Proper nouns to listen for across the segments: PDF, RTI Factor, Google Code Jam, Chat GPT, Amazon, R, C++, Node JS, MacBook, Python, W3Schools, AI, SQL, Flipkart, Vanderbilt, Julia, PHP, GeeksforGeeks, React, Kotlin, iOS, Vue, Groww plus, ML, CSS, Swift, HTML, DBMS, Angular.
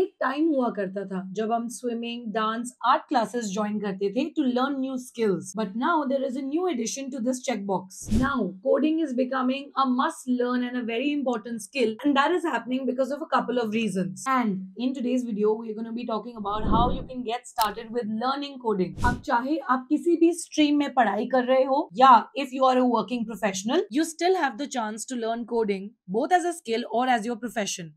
एक टाइम हुआ करता था जब हम swimming, dance, art classes join करते थे to learn new skills, but now there is a new addition to this checkbox. Now coding is becoming a must learn and a very important skill, and that is happening because of a couple of reasons. And in today's video we are going to be talking about how you can get started with learning coding. अब चाहे आप किसी भी stream में पढ़ाई कर रहे हो या if you are a working professional, you still have the chance to learn coding both as a skill और as your profession.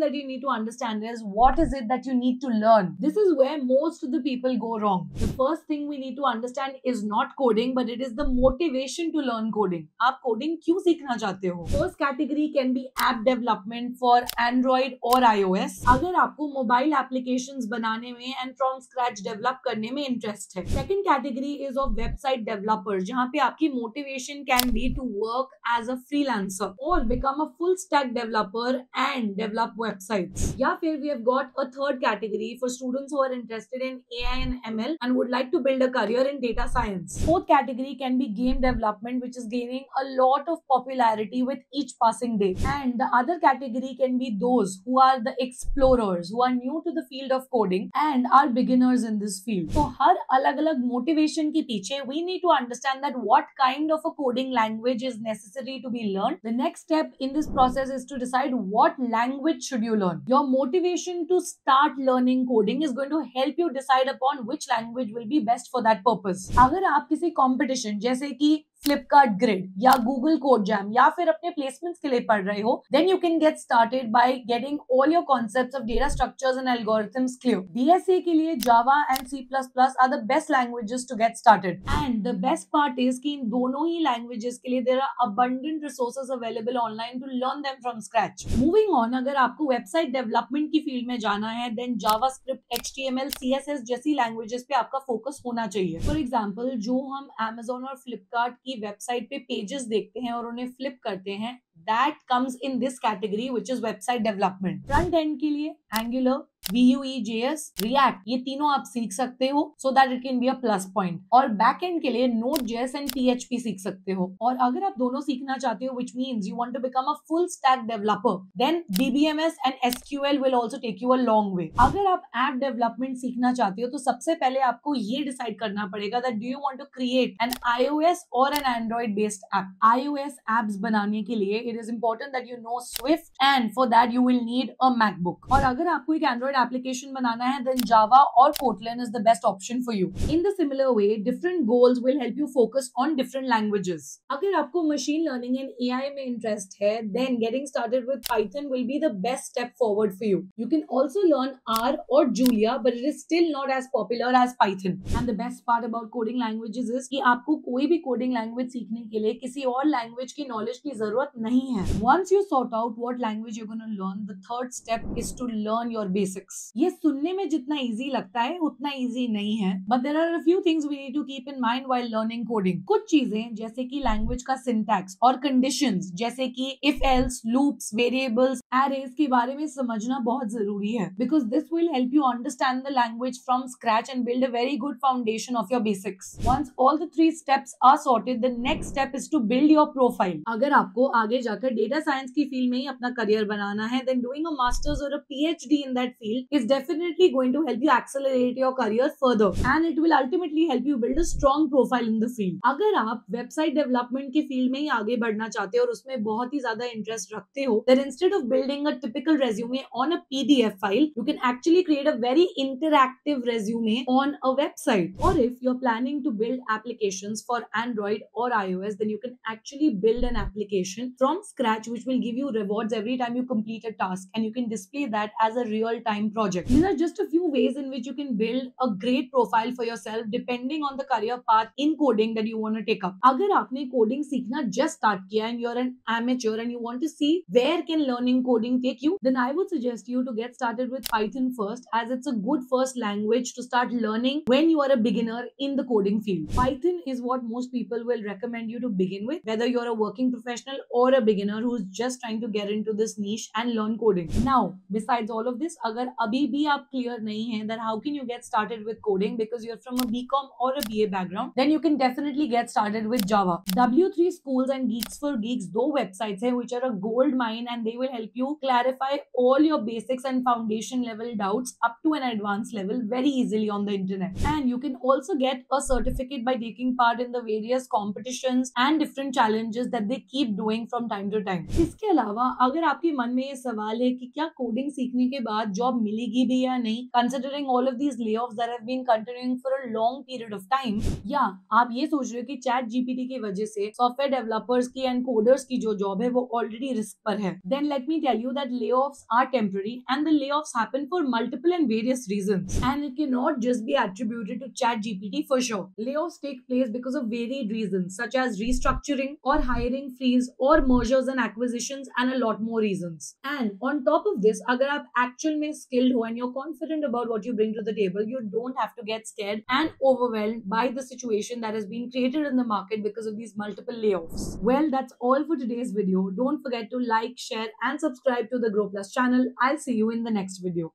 That you need to understand is what is it that you need to learn. This is where most of the people go wrong. The first thing we need to understand is not coding, but it is the motivation to learn coding. आप coding क्यों सीखना चाहते हो? First category can be app development for Android or iOS. अगर आपको mobile applications बनाने में and from scratch develop करने में interest है. Second category is of website developer, जहाँ पे आपकी motivation can be to work as a freelancer or become a full stack developer and develop websites. Yeah, here we have got a third category for students who are interested in AI and ML and would like to build a career in data science. Fourth category can be game development, which is gaining a lot of popularity with each passing day. And the other category can be those who are the explorers, who are new to the field of coding and are beginners in this field. So, har alag-alag motivation ke piche, we need to understand that what kind of a coding language is necessary to be learned. The next step in this process is to decide what language should you learn. Your motivation to start learning coding is going to help you decide upon which language will be best for that purpose. अगर आप किसी competition जैसे कि Flipkart Grid या Google Code Jam या फिर अपने placements के लिए पढ़ रहे हो, then you can get started by getting all your concepts of data structures and algorithms clear. BSA के लिए Java and C++ are the best languages to get started. And the best part is कि इन दोनों ही languages के लिए there are abundant resources available online to learn them from scratch. Moving on, अगर आपको website development की field में जाना है, then JavaScript, HTML, CSS जैसी languages पे आपका focus होना चाहिए. For example, जो हम Amazon और Flipkart वेबसाइट पे पेजेस देखते हैं और उन्हें फ्लिप करते हैं, that comes in this category which is website development. Front end के लिए Angular, Vue, JS, React ये तीनों आप सीख सकते हो, so that it can be a plus point. और back end के लिए Node JS and PHP सीख सकते हो. और अगर आप दोनों सीखना चाहते हो, which means you want to become a full stack developer, then DBMS and SQL will also take you a long way. अगर आप app development सीखना चाहते हो, तो सबसे पहले आपको ये decide करना पड़ेगा that do you want to create an iOS or an Android based app. iOS apps बनाने के लिए it is important that you know Swift, and for that you will need a MacBook. और अगर आपको एक Android application banana hai, then Java or Kotlin is the best option for you. In the similar way, different goals will help you focus on different languages. अगर आपको machine learning and AI में interest है, then getting started with Python will be the best step forward for you. You can also learn R or Julia, but it is still not as popular as Python. And the best part about coding languages is कि आपको कोई भी coding language सीखने के लिए किसी और language की knowledge की जरूरत नहीं है. Once you sort out what language you're going to learn, the third step is to learn your basics. ये सुनने में जितना easy लगता है उतना easy नहीं है, but there are a few things we need to keep in mind while learning coding. कुछ चीजें जैसे कि language का syntax और conditions जैसे कि if else, loops, variables, arrays के बारे में समझना बहुत जरूरी है, because this will help you understand the language from scratch and build a very good foundation of your basics. Once all the three steps are sorted, the next step is to build your profile. अगर आपको आगे जाकर data science की field में ही अपना career बनाना है, then doing a master's or a PhD in that field is definitely going to help you accelerate your career further, and it will ultimately help you build a strong profile in the field. अगर आप website development के field में ही आगे बढ़ना चाहते हो और उसमें बहुत ही ज़्यादा interest रखते हो, then instead of building a typical resume on a PDF file, you can actually create a very interactive resume on a website. Or if you're planning to build applications for Android or iOS, then you can actually build an application from scratch, which will give you rewards every time you complete a task, and you can display that as a real-time design project. These are just a few ways in which you can build a great profile for yourself depending on the career path in coding that you want to take up. अगर आपने coding सीखना just start किया and you're an amateur and you want to see where can learning coding take you, then I would suggest you to get started with Python first, as it's a good first language to start learning when you are a beginner in the coding field. Python is what most people will recommend you to begin with, whether you're a working professional or a beginner who's just trying to get into this niche and learn coding. Now, besides all of this, अगर अभी भी आप clear नहीं हैं, then how can you get started with coding because you're from a BCom or a BA background? Then you can definitely get started with Java. W3Schools and GeeksforGeeks, दो websites हैं which are a gold mine and they will help you clarify all your basics and foundation level doubts up to an advanced level very easily on the internet. And you can also get a certificate by taking part in the various competitions and different challenges that they keep doing from time to time. इसके अलावा अगर आपके मन में ये सवाल है कि क्या कोडिंग सीखने के बाद जॉब मिलेगी भी या नहीं, considering all of these layoffs that have been continuing for a long period of time, या आप ये सोच रहे हो कि Chat GPT की वजह से सॉफ्टवेयर डेवलपर्स की एंड कोडर्स की जो जॉब है वो ऑलरेडी रिस्क पर है, then let me tell you that layoffs are temporary and the layoffs happen for multiple and various reasons, and it cannot just be attributed to Chat GPT for sure. Layoffs take place because of varied reasons such as restructuring or hiring freeze or mergers and acquisitions and a lot more reasons. And on top of this, agar aap actual mein skilled ho and you're confident about what you bring to the table, you don't have to get scared and overwhelmed by the situation that has been created in the market because of these multiple layoffs. Well, that's all for today's video. Don't forget to like, share and subscribe to the Grow Plus channel. I'll see you in the next video.